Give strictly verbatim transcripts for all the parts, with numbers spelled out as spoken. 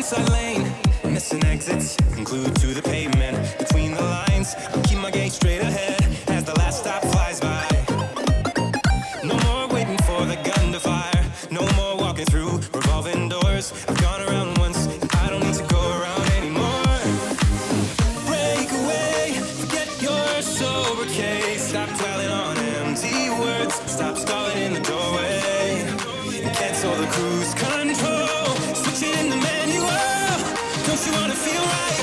inside lane, missing exits, I'm glued to the pavement. Between the lines, I'll keep my gaze straight ahead as the last stop flies by. No more waiting for the gun to fire, no more walking through revolving doors. I've gone around once, I don't need to go around anymore. Break away, forget your sober case. Stop dwelling on empty words, stop stalling in the doorway. Cancel the cruise control, switch it in the manual. Don't you wanna feel right?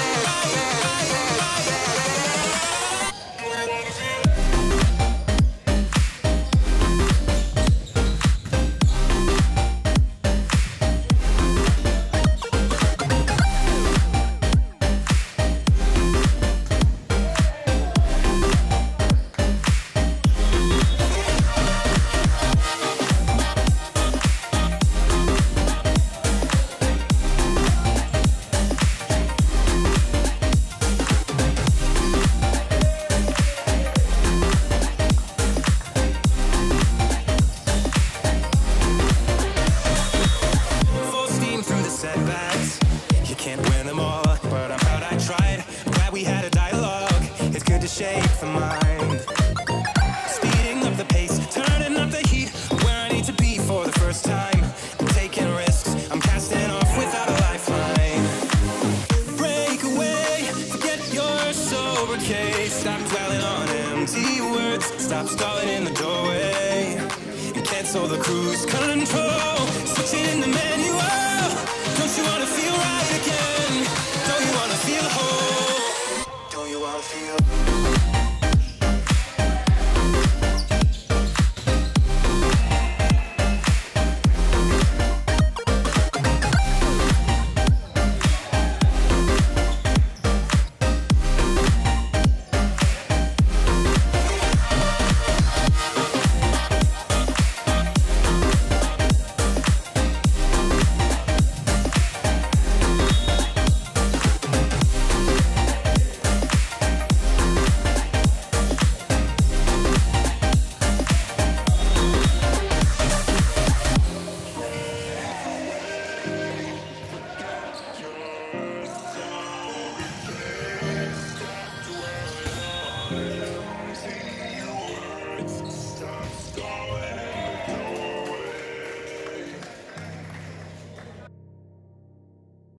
Shake the mind, speeding up the pace, turning up the heat, where I need to be for the first time. I'm taking risks, I'm casting off without a lifeline. Break away, forget your sober case. Stop dwelling on empty words, stop stalling in the doorway, and cancel the cruise control, switch it in the manual. Don't you wanna feel right again? Don't you wanna feel whole? Don't you wanna feel